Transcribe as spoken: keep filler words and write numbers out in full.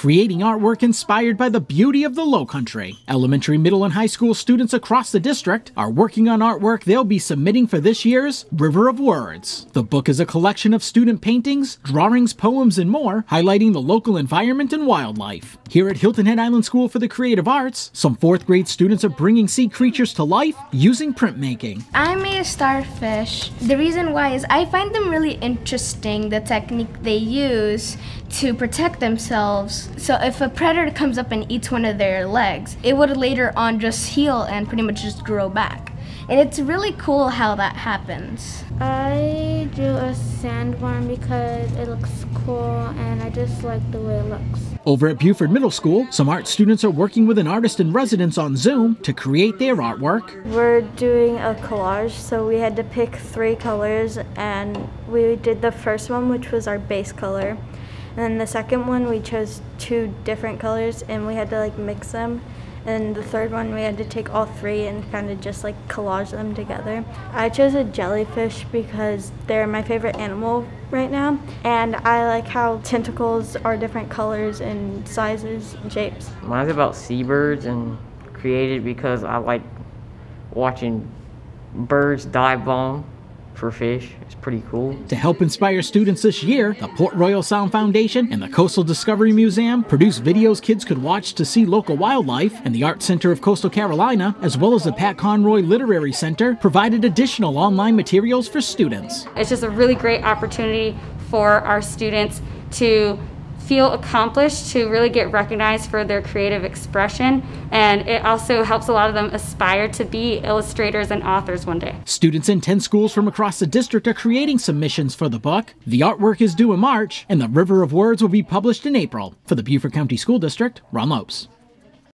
creating artwork inspired by the beauty of the Lowcountry. Elementary, middle, and high school students across the district are working on artwork they'll be submitting for this year's River of Words. The book is a collection of student paintings, drawings, poems, and more, highlighting the local environment and wildlife. Here at Hilton Head Island School for the Creative Arts, some fourth grade students are bringing sea creatures to life using printmaking. I made a starfish. The reason why is I find them really interesting, the technique they use to protect themselves. So if a predator comes up and eats one of their legs, it would later on just heal and pretty much just grow back. And it's really cool how that happens. I drew a sandworm because it looks cool and I just like the way it looks. Over at Buford Middle School, some art students are working with an artist in residence on Zoom to create their artwork. We're doing a collage, so we had to pick three colors, and we did the first one, which was our base color. And then the second one, we chose two different colors and we had to like mix them. And the third one, we had to take all three and kind of just like collage them together. I chose a jellyfish because they're my favorite animal right now. And I like how tentacles are different colors and sizes and shapes. Mine's about seabirds and created because I like watching birds dive bomb for fish. It's pretty cool. To help inspire students this year, the Port Royal Sound Foundation and the Coastal Discovery Museum produced videos kids could watch to see local wildlife, and the Art Center of Coastal Carolina, as well as the Pat Conroy Literary Center, provided additional online materials for students. It's just a really great opportunity for our students to feel accomplished, to really get recognized for their creative expression, and it also helps a lot of them aspire to be illustrators and authors one day. Students in ten schools from across the district are creating submissions for the book. The artwork is due in March, and the River of Words will be published in April. For the Beaufort County School District, Ron Lopes.